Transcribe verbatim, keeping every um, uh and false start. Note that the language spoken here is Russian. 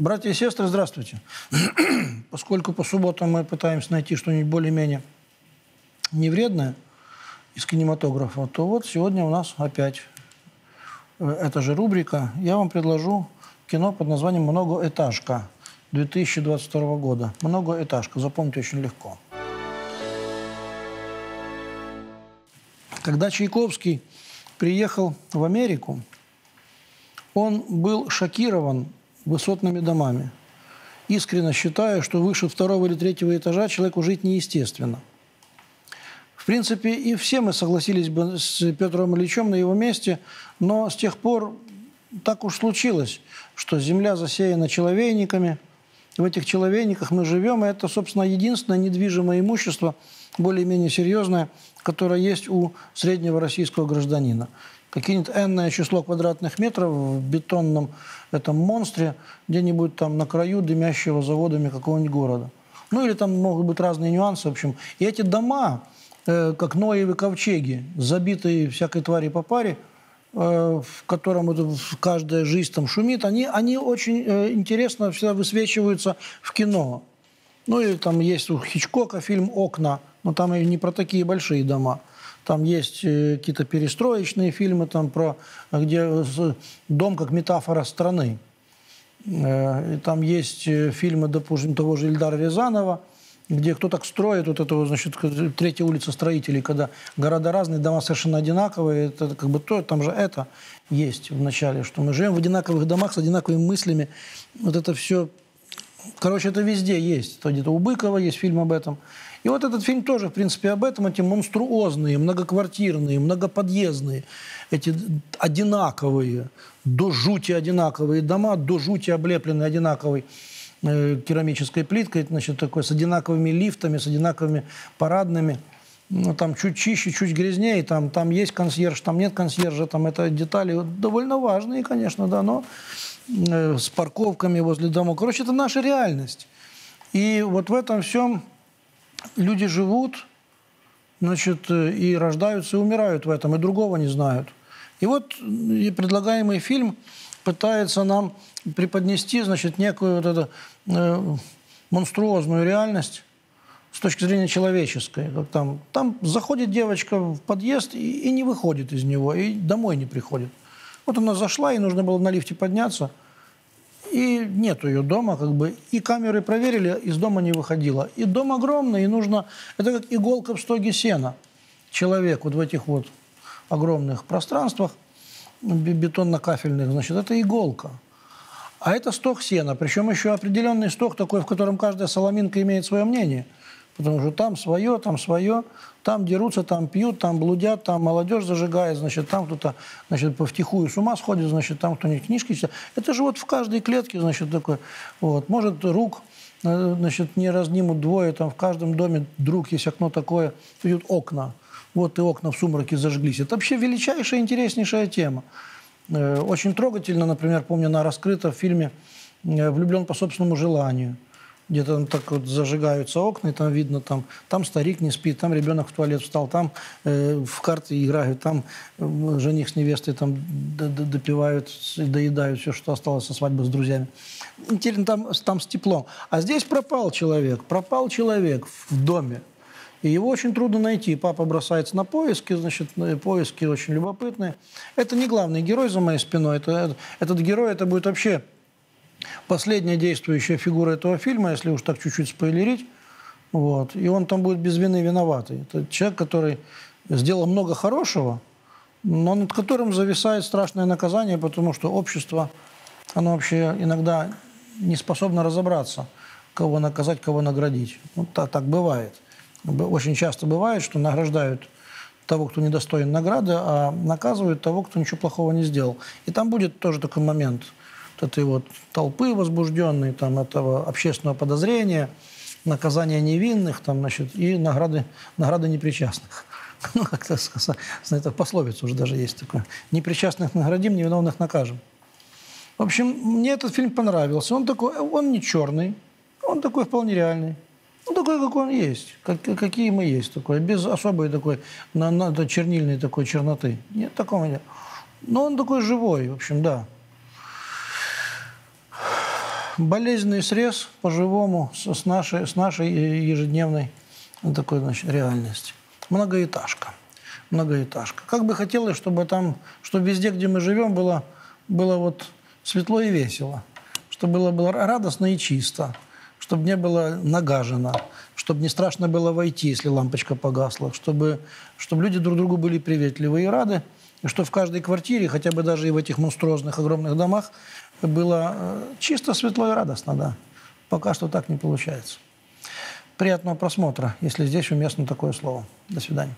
Братья и сестры, здравствуйте. Поскольку по субботам мы пытаемся найти что-нибудь более-менее невредное из кинематографа, то вот сегодня у нас опять эта же рубрика. Я вам предложу кино под названием «Многоэтажка» две тысячи двадцать второго года. «Многоэтажка». Запомнить очень легко. Когда Чайковский приехал в Америку, он был шокирован высотными домами, искренне считая, что выше второго или третьего этажа человеку жить неестественно. В принципе, и все мы согласились бы с Петром Ильичем на его месте, но с тех пор так уж случилось, что земля засеяна человейниками. В этих человейниках мы живем, и это, собственно, единственное недвижимое имущество, более-менее серьезное, которое есть у среднего российского гражданина. Какие-нибудь энное число квадратных метров в бетонном этом монстре, где-нибудь там на краю дымящего заводами какого-нибудь города. Ну или там могут быть разные нюансы, в общем. И эти дома, э, как Ноевы ковчеги, забитые всякой твари по паре, э, в котором это, в каждая жизнь там шумит, они, они очень э, интересно всегда высвечиваются в кино. Ну или там есть у Хичкока фильм «Окна», но там и не про такие большие дома. Там есть какие-то перестроечные фильмы, там про, где дом как метафора страны. И там есть фильмы, допустим, того же Ильдара Рязанова, где кто так строит, вот этого, значит, третья улица строителей, когда города разные, дома совершенно одинаковые, это как бы то, там же это есть в начале, что мы живем в одинаковых домах с одинаковыми мыслями. Вот это все, короче, это везде есть. Где-то у Быкова есть фильм об этом. И вот этот фильм тоже, в принципе, об этом. Эти монструозные, многоквартирные, многоподъездные, эти одинаковые, до жути одинаковые дома, до жути облепленные одинаковой э, керамической плиткой, значит, такой, с одинаковыми лифтами, с одинаковыми парадными. Ну, там чуть чище, чуть грязнее, там, там есть консьерж, там нет консьержа, там это детали довольно важные, конечно, да, но э, с парковками возле домов. Короче, это наша реальность. И вот в этом всем... Люди живут, значит, и рождаются, и умирают в этом, и другого не знают. И вот и предлагаемый фильм пытается нам преподнести, значит, некую вот эту, э, монструозную реальность с точки зрения человеческой. Как там, там заходит девочка в подъезд и, и не выходит из него, и домой не приходит. Вот она зашла, и нужно было на лифте подняться. И нет ее дома, как бы, и камеры проверили, из дома не выходила. И дом огромный, и нужно... Это как иголка в стоге сена. Человек вот в этих вот огромных пространствах, бетонно-кафельных, значит, это иголка. А это стог сена, причем еще определенный стог такой, в котором каждая соломинка имеет свое мнение. Потому что там свое, там свое, там дерутся, там пьют, там блудят, там молодежь зажигает, значит, там кто-то, значит, повтихую с ума сходит, значит, там кто-нибудь книжки читает. Это же вот в каждой клетке, значит, такой, вот, может, рук, значит, не разнимут двое, там в каждом доме друг есть окно такое, идут окна, вот и окна в сумраке зажглись. Это вообще величайшая, интереснейшая тема. Очень трогательно, например, помню, она раскрыта в фильме «Влюблен по собственному желанию». Где-то там так вот зажигаются окна, и там видно, там, там старик не спит, там ребенок в туалет встал, там э, в карты играют, там э, жених с невестой там допивают, доедают все, что осталось со свадьбы с друзьями. Интересно, там, там с теплом. А здесь пропал человек, пропал человек в доме. И его очень трудно найти. Папа бросается на поиски, значит, поиски очень любопытные. Это не главный герой за моей спиной, это, этот герой, это будет вообще... Последняя действующая фигура этого фильма, если уж так чуть-чуть спойлерить, вот, и он там будет без вины виноватый. Это человек, который сделал много хорошего, но над которым зависает страшное наказание, потому что общество, оно вообще иногда не способно разобраться, кого наказать, кого наградить. Вот так, так бывает. Очень часто бывает, что награждают того, кто недостоин награды, а наказывают того, кто ничего плохого не сделал. И там будет тоже такой момент – этой вот толпы возбужденной, там, этого общественного подозрения, наказания невинных, там, значит, и награды, награды непричастных. Ну, как-то это пословица уже даже есть такое. Непричастных наградим, невиновных накажем. В общем, мне этот фильм понравился. Он такой, он не черный, он такой вполне реальный. Он такой, какой он есть, как, какие мы есть, такой, без особой такой на, на, чернильной такой черноты. Нет, такого нет. Но он такой живой, в общем, да. болезненный срез по-живому с нашей, с нашей ежедневной такой, значит, реальности. Многоэтажка. Многоэтажка. Как бы хотелось, чтобы там, чтобы везде, где мы живем, было, было вот светло и весело, чтобы было, было радостно и чисто, чтобы не было нагажено, чтобы не страшно было войти, если лампочка погасла, чтобы, чтобы люди друг другу были приветливы и рады, и что в каждой квартире, хотя бы даже и в этих монструозных огромных домах, было чисто, светло и радостно, да. Пока что так не получается. Приятного просмотра, если здесь уместно такое слово. До свидания.